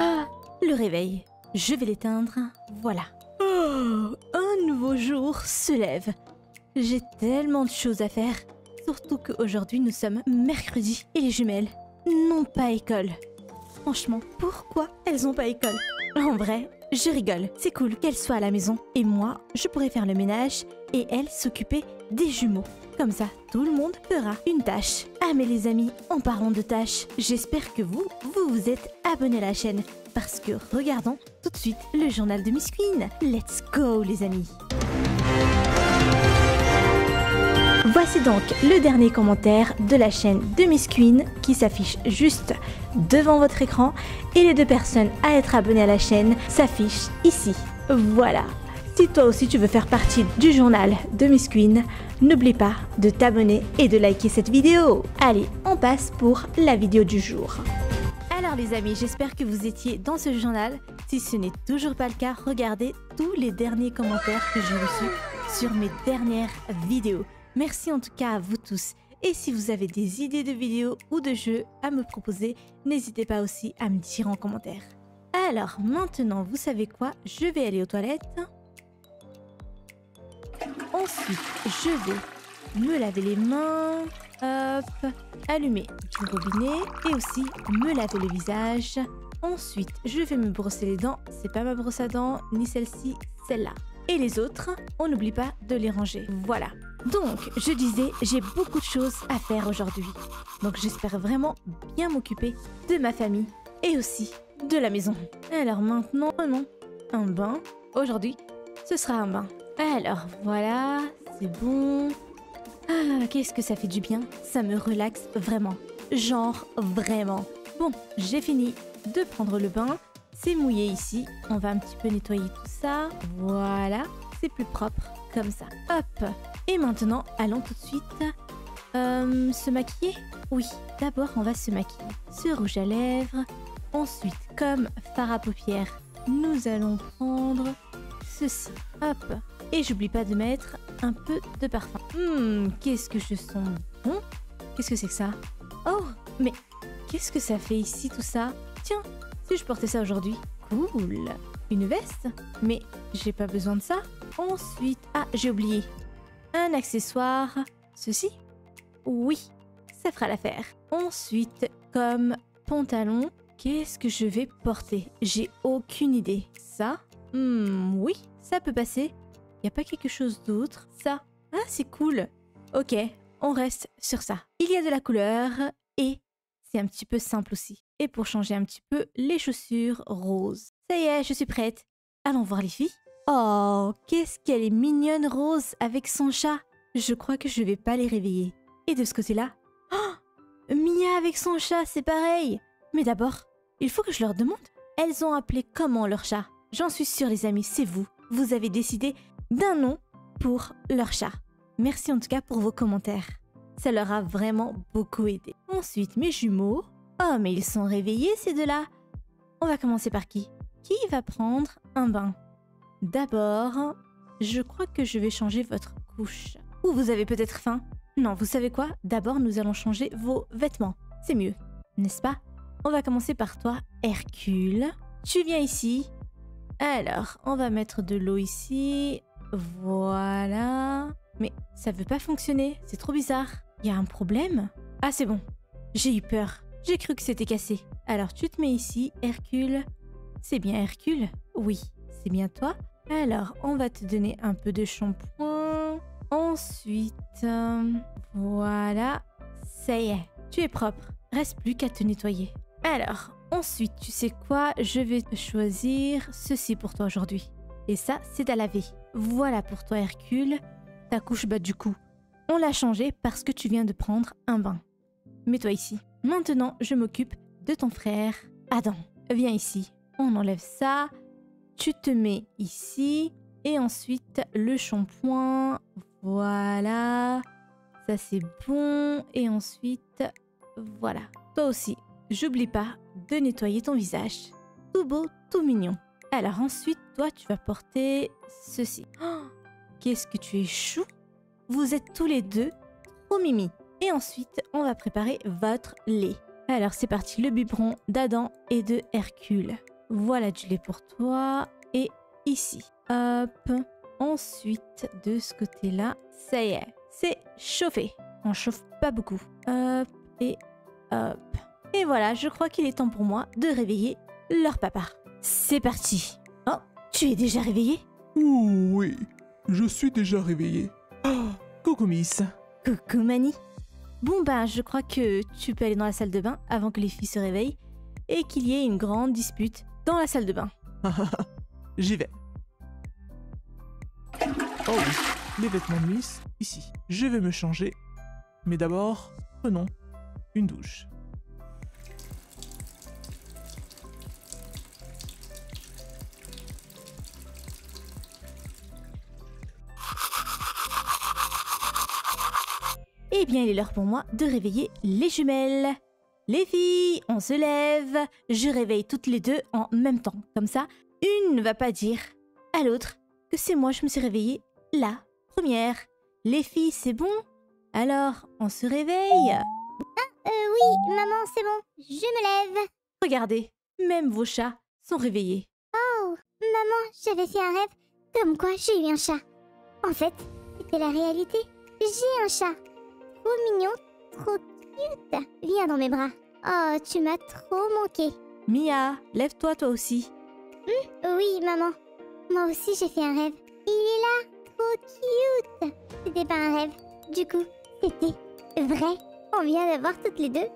Ah, le réveil. Je vais l'éteindre. Voilà. Oh, un nouveau jour se lève. J'ai tellement de choses à faire. Surtout qu'aujourd'hui, nous sommes mercredi et les jumelles n'ont pas école. Franchement, pourquoi elles n'ont pas école? En vrai, je rigole. C'est cool qu'elles soient à la maison. Et moi, je pourrais faire le ménage et elles s'occuper des jumeaux. Comme ça, tout le monde fera une tâche. Ah mais les amis, en parlant de tâches, j'espère que vous êtes abonnés à la chaîne. Parce que regardons tout de suite le journal de Miss Queen. Let's go les amis. Voici donc le dernier commentaire de la chaîne de Miss Queen qui s'affiche juste devant votre écran et les deux personnes à être abonnées à la chaîne s'affichent ici. Voilà. Si toi aussi tu veux faire partie du journal de Miss Queen, n'oublie pas de t'abonner et de liker cette vidéo. Allez, on passe pour la vidéo du jour. Alors les amis, j'espère que vous étiez dans ce journal. Si ce n'est toujours pas le cas, regardez tous les derniers commentaires que j'ai reçus sur mes dernières vidéos. Merci en tout cas à vous tous. Et si vous avez des idées de vidéos ou de jeux à me proposer, n'hésitez pas aussi à me dire en commentaire. Alors maintenant, vous savez quoi? Je vais aller aux toilettes. Ensuite, je vais me laver les mains, hop, allumer du robinet et aussi me laver le visage. Ensuite, je vais me brosser les dents. C'est pas ma brosse à dents, ni celle-ci, celle-là. Et les autres, on n'oublie pas de les ranger. Voilà. Donc, je disais, j'ai beaucoup de choses à faire aujourd'hui. Donc, j'espère vraiment bien m'occuper de ma famille et aussi de la maison. Alors maintenant, un bain. Aujourd'hui, ce sera un bain. Alors, voilà, c'est bon. Ah, qu'est-ce que ça fait du bien. Ça me relaxe vraiment. Genre, vraiment. Bon, j'ai fini de prendre le bain. C'est mouillé ici. On va un petit peu nettoyer tout ça. Voilà, c'est plus propre comme ça. Hop. Et maintenant, allons tout de suite se maquiller. Oui, d'abord, on va se maquiller. Ce rouge à lèvres. Ensuite, comme fard à paupières, nous allons prendre ceci. Hop. Et j'oublie pas de mettre un peu de parfum. Qu'est-ce que je sens bon. Qu'est-ce que c'est que ça? Oh, mais qu'est-ce que ça fait ici tout ça? Tiens, si je portais ça aujourd'hui. Cool. Une veste? Mais j'ai pas besoin de ça. Ensuite, ah, j'ai oublié. Un accessoire. Ceci? Oui, ça fera l'affaire. Ensuite, comme pantalon, qu'est-ce que je vais porter? J'ai aucune idée. Ça? Oui, ça peut passer. Y a pas quelque chose d'autre? Ça? Ah, c'est cool. Ok, on reste sur ça. Il y a de la couleur et c'est un petit peu simple aussi. Et pour changer un petit peu, les chaussures roses. Ça y est, je suis prête. Allons voir les filles. Oh, qu'est-ce qu'elle est mignonne, Rose, avec son chat. Je crois que je vais pas les réveiller. Et de ce côté-là, oh, Mia avec son chat, c'est pareil. Mais d'abord, il faut que je leur demande. Elles ont appelé comment leur chat? J'en suis sûre, les amis, c'est vous. Vous avez décidé d'un nom pour leur chat. Merci en tout cas pour vos commentaires. Ça leur a vraiment beaucoup aidé. Ensuite, mes jumeaux. Oh, mais ils sont réveillés, ces deux-là. On va commencer par qui? Qui va prendre un bain? D'abord, je crois que je vais changer votre couche. Ou vous avez peut-être faim? Non, vous savez quoi? D'abord, nous allons changer vos vêtements. C'est mieux, n'est-ce pas? On va commencer par toi, Hercule. Tu viens ici. Alors, on va mettre de l'eau ici. Voilà. Mais ça veut pas fonctionner. C'est trop bizarre. Il y a un problème? Ah, c'est bon. J'ai eu peur. J'ai cru que c'était cassé. Alors, tu te mets ici, Hercule. C'est bien Hercule? Oui. C'est bien toi. Alors, on va te donner un peu de shampoing. Ensuite, voilà. Ça y est, tu es propre. Reste plus qu'à te nettoyer. Alors, ensuite, tu sais quoi? Je vais te choisir ceci pour toi aujourd'hui. Et ça, c'est à laver. Voilà pour toi, Hercule. Ta couche bat du coup. On l'a changée parce que tu viens de prendre un bain. Mets-toi ici. Maintenant, je m'occupe de ton frère, Adam. Viens ici. On enlève ça. Tu te mets ici et ensuite le shampoing, voilà, ça c'est bon et ensuite, voilà. Toi aussi, j'oublie pas de nettoyer ton visage, tout beau, tout mignon. Alors ensuite, toi tu vas porter ceci. Oh, qu'est-ce que tu es chou! Vous êtes tous les deux trop mimi. Et ensuite, on va préparer votre lait. Alors c'est parti, le biberon d'Adam et de Hercule. Voilà, tu l'es pour toi. Et ici. Hop. Ensuite, de ce côté-là, ça y est. C'est chauffé. On chauffe pas beaucoup. Hop et hop. Et voilà, je crois qu'il est temps pour moi de réveiller leur papa. C'est parti. Oh, tu es déjà réveillé? Ouh, oui, je suis déjà réveillée. Oh, coucou Miss. Coucou Mani. Bon ben, je crois que tu peux aller dans la salle de bain avant que les filles se réveillent et qu'il y ait une grande dispute dans la salle de bain. J'y vais. Oh oui, les vêtements de Miss, ici. Je vais me changer. Mais d'abord, prenons une douche. Eh bien, il est l'heure pour moi de réveiller les jumelles. Les filles, on se lève. Je réveille toutes les deux en même temps. Comme ça, une ne va pas dire à l'autre que c'est moi, je me suis réveillée la première. Les filles, c'est bon? Alors, on se réveille? Ah, oui, maman, c'est bon. Je me lève. Regardez, même vos chats sont réveillés. Oh, maman, j'avais fait un rêve. Comme quoi, j'ai eu un chat. En fait, c'était la réalité. J'ai un chat. Trop mignon, trop cute. Viens dans mes bras. Oh, tu m'as trop manqué. Mia, lève-toi toi aussi. Oui, maman. Moi aussi, j'ai fait un rêve. Il est là, trop cute. C'était pas un rêve. Du coup, c'était vrai. On vient d'avoir toutes les deux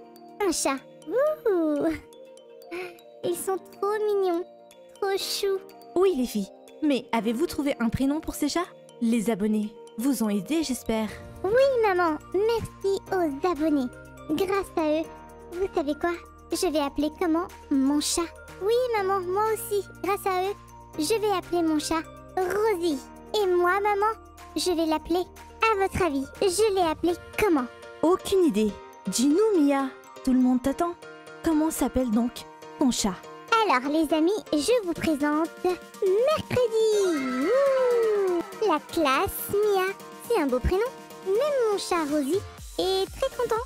un chat. Wouhou. Ils sont trop mignons, trop choux. Oui, les filles. Mais avez-vous trouvé un prénom pour ces chats? Les abonnés vous ont aidé, j'espère. Oui, maman, merci aux abonnés. Grâce à eux, vous savez quoi? Je vais appeler comment mon chat? Oui, maman, moi aussi, grâce à eux, je vais appeler mon chat Rosie. Et moi, maman, je vais l'appeler, à votre avis, je l'ai appelé comment? Aucune idée. Dis-nous, Mia, tout le monde t'attend. Comment s'appelle donc ton chat? Alors, les amis, je vous présente Mercredi. Ouh, la classe, Mia, c'est un beau prénom. Même mon chat Rosie est très content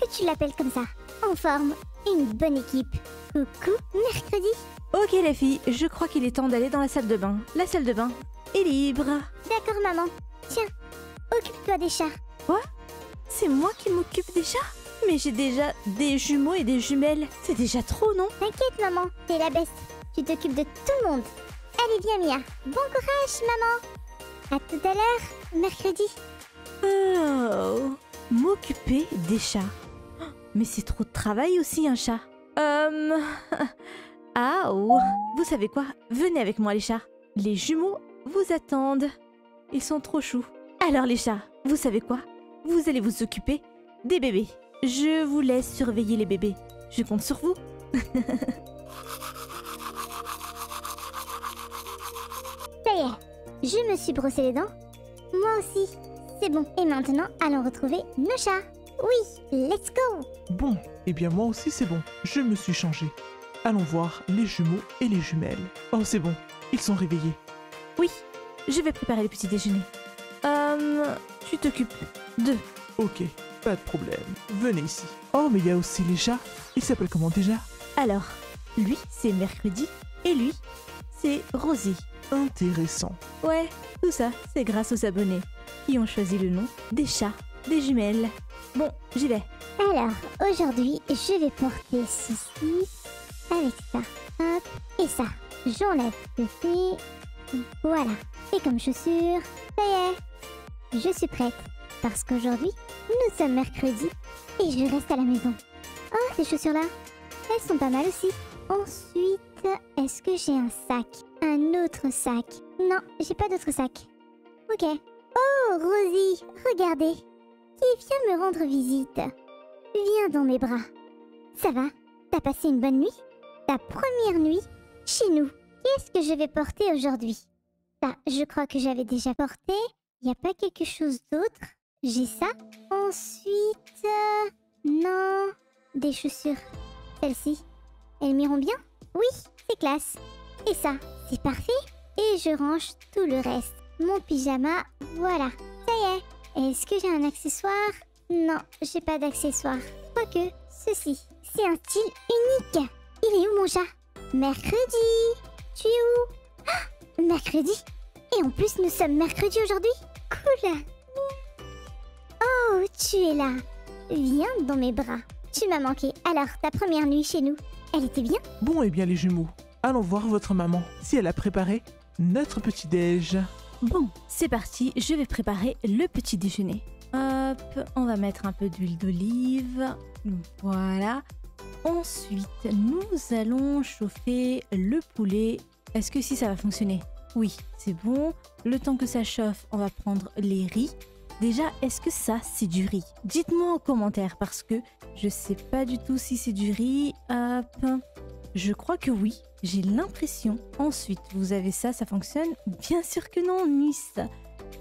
que tu l'appelles comme ça. En forme, une bonne équipe. Coucou, Mercredi. Ok les filles, je crois qu'il est temps d'aller dans la salle de bain. La salle de bain est libre. D'accord maman. Tiens, occupe-toi des chats. Quoi? C'est moi qui m'occupe des chats? Mais j'ai déjà des jumeaux et des jumelles. C'est déjà trop, non? T'inquiète maman, t'es la best. Tu t'occupes de tout le monde. Allez bien Mia. Bon courage maman. A tout à l'heure, Mercredi. Oh, m'occuper des chats. Mais c'est trop de travail aussi un chat. Ah oh. Vous savez quoi? Venez avec moi les chats. Les jumeaux vous attendent. Ils sont trop choux. Alors les chats, vous savez quoi? Vous allez vous occuper des bébés. Je vous laisse surveiller les bébés. Je compte sur vous. Ça y est, je me suis brossé les dents. Moi aussi. C'est bon, et maintenant, allons retrouver nos chats. Oui, let's go. Bon, eh bien moi aussi c'est bon, je me suis changée. Allons voir les jumeaux et les jumelles. Oh c'est bon, ils sont réveillés. Oui, je vais préparer le petit déjeuner. Tu t'occupes d'eux. Ok, pas de problème, venez ici. Oh mais il y a aussi les chats, ils s'appellent comment déjà? Alors, lui c'est Mercredi et lui c'est Rosie. Intéressant. Ouais, tout ça c'est grâce aux abonnés qui ont choisi le nom des chats, des jumelles. Bon, j'y vais. Alors, aujourd'hui, je vais porter ceci avec ça. Hop, et ça. J'enlève ceci. Voilà. Et comme chaussures, ça y est. Je suis prête. Parce qu'aujourd'hui, nous sommes mercredi et je reste à la maison. Oh, ces chaussures-là, elles sont pas mal aussi. Ensuite, est-ce que j'ai un sac? Un autre sac? Non, j'ai pas d'autre sac. Ok. Oh, Rosie, regardez. Qui vient me rendre visite. Viens dans mes bras. Ça va? T'as passé une bonne nuit? Ta première nuit chez nous. Qu'est-ce que je vais porter aujourd'hui? Ça, je crois que j'avais déjà porté. Y a pas quelque chose d'autre? J'ai ça. Ensuite... non... des chaussures. Celles-ci. Elles m'iront bien? Oui, c'est classe. Et ça, c'est parfait. Et je range tout le reste. Mon pyjama, voilà. Ça y est. Est-ce que j'ai un accessoire? Non, j'ai pas d'accessoire. Quoique, ceci. C'est un style unique. Il est où mon chat? Mercredi? Tu es où? Ah, mercredi? Et en plus, nous sommes mercredi aujourd'hui? Cool. Oh, tu es là. Viens dans mes bras. Tu m'as manqué. Alors, ta première nuit chez nous, elle était bien? Bon, eh bien, les jumeaux, allons voir votre maman, si elle a préparé notre petit-déj. Bon, c'est parti, je vais préparer le petit-déjeuner. Hop, on va mettre un peu d'huile d'olive. Voilà. Ensuite, nous allons chauffer le poulet. Est-ce que si ça va fonctionner? Oui, c'est bon. Le temps que ça chauffe, on va prendre les riz. Déjà, est-ce que ça, c'est du riz? Dites-moi en commentaire parce que je sais pas du tout si c'est du riz. Hop. Je crois que oui, j'ai l'impression. Ensuite, vous avez ça, ça fonctionne? Bien sûr que non, Nice.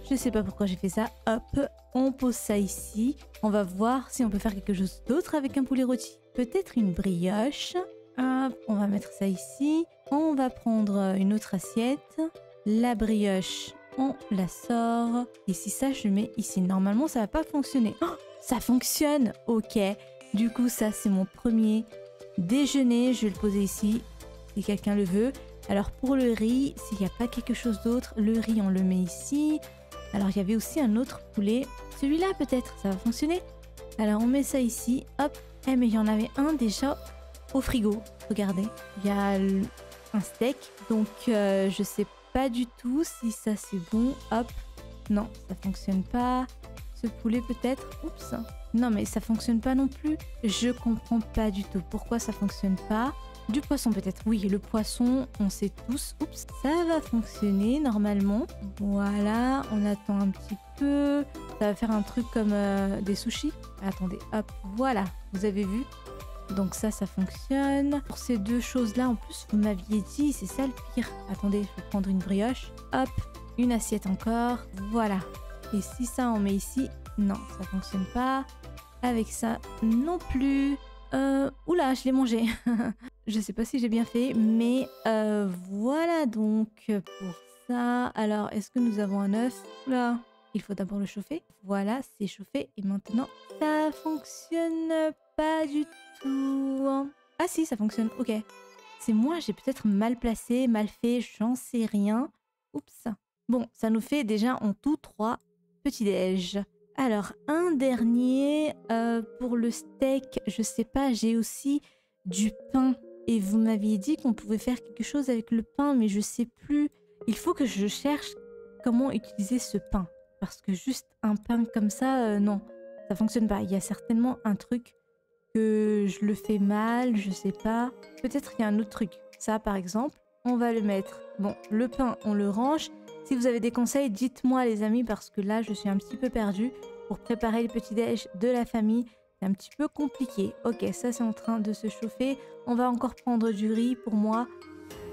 Je sais pas pourquoi j'ai fait ça. Hop, on pose ça ici. On va voir si on peut faire quelque chose d'autre avec un poulet rôti. Peut-être une brioche. Hop, on va mettre ça ici. On va prendre une autre assiette. La brioche, on la sort. Et si ça, je mets ici. Normalement, ça va pas fonctionner. Oh, ça fonctionne! Ok. Du coup, ça, c'est mon premier déjeuner. Je vais le poser ici si quelqu'un le veut. Alors, pour le riz, s'il n'y a pas quelque chose d'autre, le riz, on le met ici. Alors, il y avait aussi un autre poulet. Celui-là, peut-être, ça va fonctionner. Alors, on met ça ici. Hop. Eh, mais il y en avait un déjà au frigo. Regardez. Il y a un steak. Donc, je sais pas du tout si ça, c'est bon. Hop. Non, ça fonctionne pas. Ce poulet, peut-être. Oups. Non, mais ça fonctionne pas non plus. Je comprends pas du tout pourquoi ça fonctionne pas. Du poisson, peut-être. Oui, le poisson, on sait tous. Oups, ça va fonctionner normalement. Voilà, on attend un petit peu. Ça va faire un truc comme des sushis. Attendez, hop, voilà, vous avez vu. Donc ça fonctionne. Pour ces deux choses-là, en plus, vous m'aviez dit, c'est ça le pire. Attendez, je vais prendre une brioche. Hop, une assiette encore. Voilà. Et si ça, on met ici. Non, ça fonctionne pas. Avec ça, non plus. Oula, je l'ai mangé. Je sais pas si j'ai bien fait, mais voilà donc pour ça. Alors, est-ce que nous avons un œuf? Oula, il faut d'abord le chauffer. Voilà, c'est chauffé et maintenant ça fonctionne pas du tout. Ah si, ça fonctionne. Ok, c'est moi, j'ai peut-être mal placé, mal fait, j'en sais rien. Oups. Bon, ça nous fait déjà en tout 3 petits déj. Alors, un dernier pour le steak, je sais pas, j'ai aussi du pain. Et vous m'aviez dit qu'on pouvait faire quelque chose avec le pain, mais je sais plus. Il faut que je cherche comment utiliser ce pain. Parce que juste un pain comme ça, non, ça fonctionne pas. Il y a certainement un truc que je le fais mal, je sais pas. Peut-être qu'il y a un autre truc. Ça, par exemple, on va le mettre. Bon, le pain, on le range. Si vous avez des conseils, dites-moi les amis, parce que là, je suis un petit peu perdue. Pour préparer le petit-déj de la famille, c'est un petit peu compliqué. Ok, ça c'est en train de se chauffer. On va encore prendre du riz pour moi,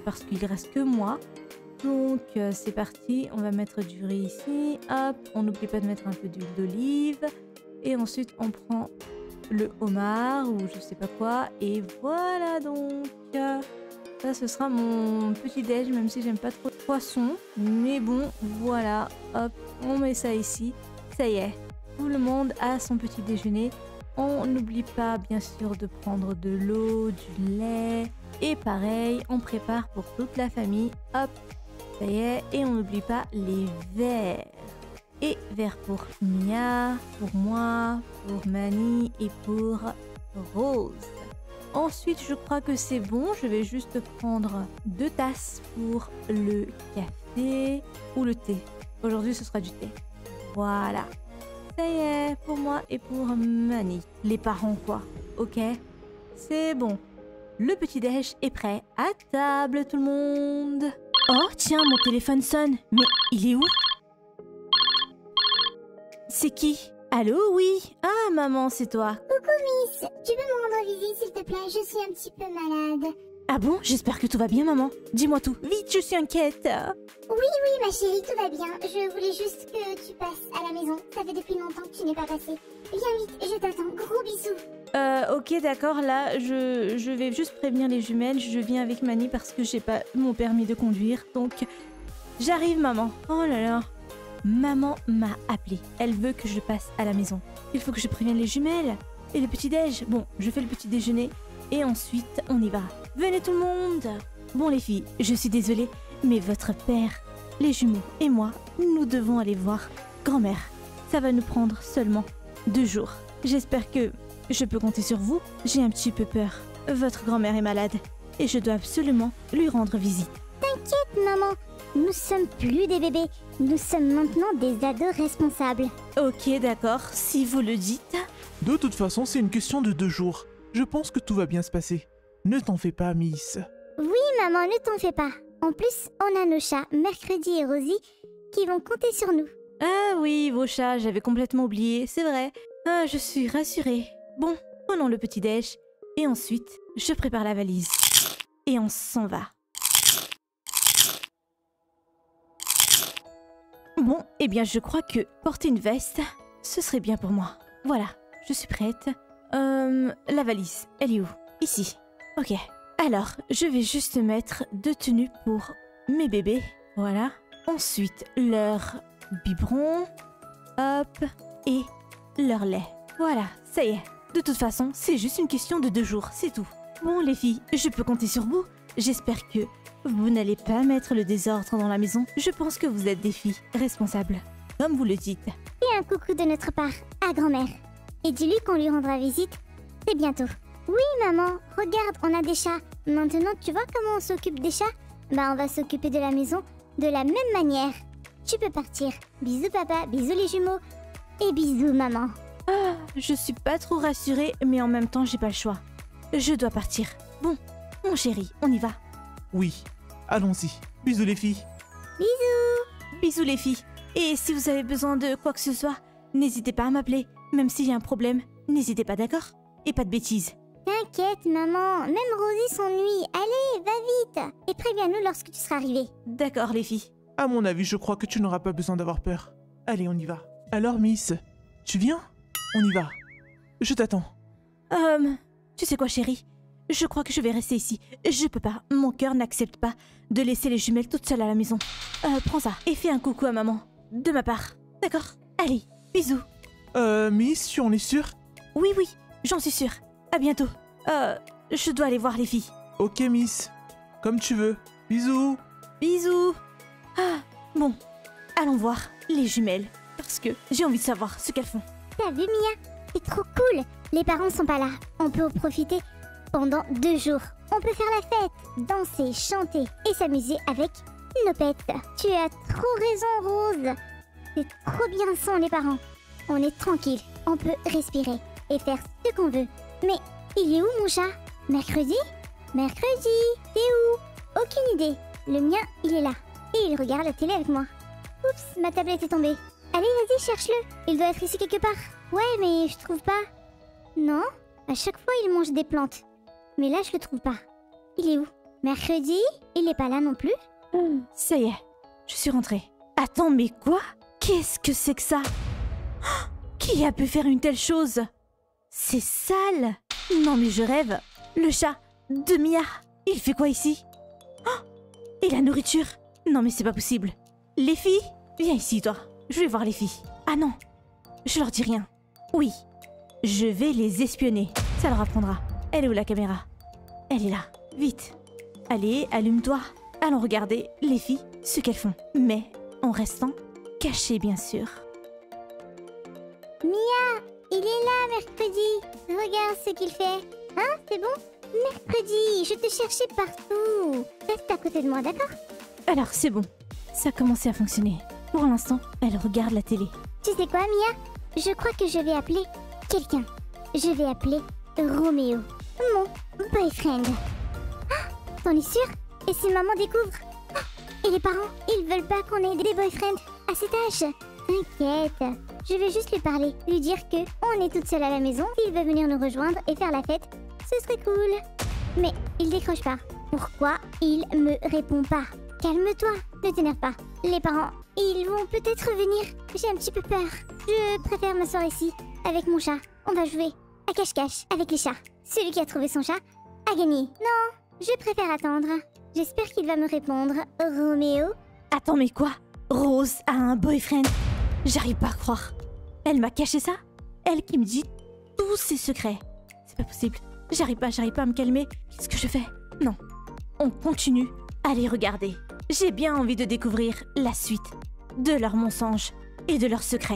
parce qu'il reste que moi. Donc c'est parti, on va mettre du riz ici. Hop, on n'oublie pas de mettre un peu d'huile d'olive. Et ensuite, on prend le homard ou je sais pas quoi. Et voilà donc. Ça, ce sera mon petit-déj, même si j'aime pas trop le poisson. Mais bon, voilà. Hop, on met ça ici. Ça y est, tout le monde a son petit-déjeuner. On n'oublie pas, bien sûr, de prendre de l'eau, du lait. Et pareil, on prépare pour toute la famille. Hop, ça y est. Et on n'oublie pas les verres. Et verres pour Mia, pour moi, pour Mani et pour Rose. Ensuite, je crois que c'est bon. Je vais juste prendre 2 tasses pour le café ou le thé. Aujourd'hui, ce sera du thé. Voilà. Ça y est, pour moi et pour Mani. Les parents, quoi. Ok, c'est bon. Le petit-déj est prêt. À table, tout le monde. Oh, tiens, mon téléphone sonne. Mais il est où? C'est qui? Allô, oui. Ah, maman, c'est toi. Coucou, Miss. Tu peux me rendre visite, s'il te plaît? Je suis un petit peu malade. Ah bon? J'espère que tout va bien, maman. Dis-moi tout. Vite, je suis inquiète. Oui, ma chérie, tout va bien. Je voulais juste que tu passes à la maison. Ça fait depuis longtemps que tu n'es pas passée. Viens vite, je t'attends. Gros bisous. Ok, d'accord. Là, je vais juste prévenir les jumelles. Je viens avec Mani parce que j'ai pas mon permis de conduire. Donc, j'arrive, maman. Oh là là. Maman m'a appelée. Elle veut que je passe à la maison. Il faut que je prévienne les jumelles. et le petit-déj. Bon, je fais le petit déjeuner et ensuite on y va. Venez tout le monde. Bon les filles, je suis désolée, mais votre père, les jumeaux et moi, nous devons aller voir grand-mère. Ça va nous prendre seulement 2 jours. J'espère que je peux compter sur vous. J'ai un petit peu peur. Votre grand-mère est malade et je dois absolument lui rendre visite. T'inquiète maman, nous sommes plus des bébés, nous sommes maintenant des ados responsables. Ok d'accord, si vous le dites. De toute façon c'est une question de 2 jours. Je pense que tout va bien se passer. Ne t'en fais pas Miss. Oui maman, ne t'en fais pas. En plus on a nos chats Mercredi et Rosie qui vont compter sur nous. Ah oui vos chats, j'avais complètement oublié, c'est vrai. Ah je suis rassurée. Bon, prenons le petit-déj et ensuite je prépare la valise. Et on s'en va. Bon, eh bien je crois que porter une veste, ce serait bien pour moi. Voilà, je suis prête. La valise, elle est où? Ici. Ok. Alors, je vais juste mettre 2 tenues pour mes bébés. Voilà. Ensuite, leur biberon. Hop. Et leur lait. Voilà, ça y est. De toute façon, c'est juste une question de 2 jours, c'est tout. Bon les filles, je peux compter sur vous. J'espère que vous n'allez pas mettre le désordre dans la maison. Je pense que vous êtes des filles responsables, comme vous le dites. Et un coucou de notre part à grand-mère. Et dis-lui qu'on lui rendra visite très bientôt. Oui maman, regarde, on a des chats. Maintenant tu vois comment on s'occupe des chats? Bah on va s'occuper de la maison de la même manière. Tu peux partir. Bisous papa, bisous les jumeaux et bisous maman. Ah, je suis pas trop rassurée, mais en même temps j'ai pas le choix. Je dois partir. Bon, mon chéri, on y va. Oui, allons-y. Bisous les filles. Bisous. Bisous les filles. Et si vous avez besoin de quoi que ce soit, n'hésitez pas à m'appeler. Même s'il y a un problème, n'hésitez pas, d'accord? Et pas de bêtises. T'inquiète maman, même Rosie s'ennuie. Allez, va vite. Et préviens-nous lorsque tu seras arrivée. D'accord les filles. À mon avis, je crois que tu n'auras pas besoin d'avoir peur. Allez, on y va. Alors Miss, tu viens? On y va. Je t'attends. Tu sais quoi chérie? Je crois que je vais rester ici. Je peux pas. Mon cœur n'accepte pas de laisser les jumelles toutes seules à la maison. Prends ça et fais un coucou à maman. De ma part. D'accord? Allez, bisous. Miss, tu en es sûre? Oui, oui, j'en suis sûre. À bientôt. Je dois aller voir les filles. Ok Miss, comme tu veux. Bisous. Bisous. Ah, bon, allons voir les jumelles parce que j'ai envie de savoir ce qu'elles font. T'as vu Mia? C'est trop cool. Les parents sont pas là. On peut en profiter pendant 2 jours. On peut faire la fête, danser, chanter et s'amuser avec nos pets. Tu as trop raison Rose. C'est trop bien sans les parents. On est tranquille, on peut respirer et faire ce qu'on veut. Mais il est où mon chat? Mercredi? Mercredi, t'es où? Aucune idée. Le mien, il est là. Et il regarde la télé avec moi. Oups, ma tablette est tombée. Allez, vas-y, cherche-le. Il doit être ici quelque part. Ouais, mais je trouve pas. Non, à chaque fois, il mange des plantes. Mais là, je le trouve pas. Il est où? Mercredi? Il n'est pas là non plus. Ça y est, je suis rentrée. Attends, mais quoi? Qu'est-ce que c'est que ça? Oh, qui a pu faire une telle chose? C'est sale! Non mais je rêve! Le chat de Mia! Il fait quoi ici? Oh, et la nourriture? Non mais c'est pas possible! Les filles? Viens ici toi! Je vais voir les filles! Ah non! Je leur dis rien! Oui! Je vais les espionner! Ça leur apprendra! Elle est où la caméra? Elle est là! Vite! Allez, allume-toi! Allons regarder les filles ce qu'elles font! Mais en restant cachées bien sûr! Mia, il est là, Mercredi. Regarde ce qu'il fait. Hein, c'est bon? Mercredi, je te cherchais partout. Reste à côté de moi, d'accord? Alors, c'est bon. Ça a commencé à fonctionner. Pour l'instant, elle regarde la télé. Tu sais quoi, Mia? Je crois que je vais appeler quelqu'un. Je vais appeler Romeo. Mon boyfriend. Ah, t'en es sûre? Et si maman découvre? Ah, et les parents, ils veulent pas qu'on ait des boyfriends à cet âge. T'inquiète, je vais juste lui parler, lui dire que on est toutes seules à la maison, s'il veut venir nous rejoindre et faire la fête, ce serait cool. Mais il décroche pas. Pourquoi il me répond pas? Calme-toi, ne t'énerve pas. Les parents, ils vont peut-être venir. J'ai un petit peu peur. Je préfère m'asseoir ici, avec mon chat. On va jouer à cache-cache avec les chats. Celui qui a trouvé son chat a gagné. Non, je préfère attendre. J'espère qu'il va me répondre. Roméo? Attends, mais quoi? Rose a un boyfriend? J'arrive pas à croire. Elle m'a caché ça? Elle qui me dit tous ses secrets. C'est pas possible. J'arrive pas à me calmer. Qu'est-ce que je fais? Non. On continue à les regarder. J'ai bien envie de découvrir la suite de leurs mensonges et de leurs secrets.